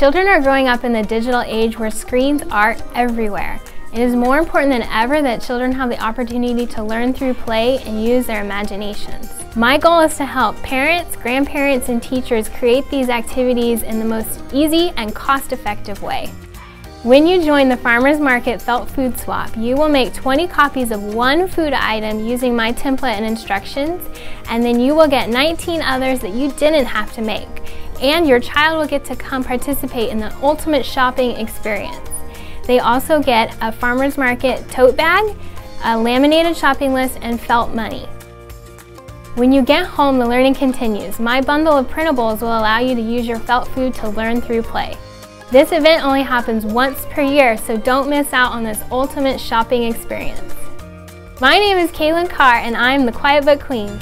Children are growing up in the digital age where screens are everywhere. It is more important than ever that children have the opportunity to learn through play and use their imaginations. My goal is to help parents, grandparents, and teachers create these activities in the most easy and cost-effective way. When you join the Farmers Market Felt Food Swap, you will make 20 copies of one food item using my template and instructions, and then you will get 19 others that you didn't have to make. And your child will get to come participate in the ultimate shopping experience. They also get a farmers market tote bag, a laminated shopping list, and felt money. When you get home, the learning continues. My bundle of printables will allow you to use your felt food to learn through play. This event only happens once per year, so don't miss out on this ultimate shopping experience. My name is Katelyn Carr, and I'm the Quiet Book Queen.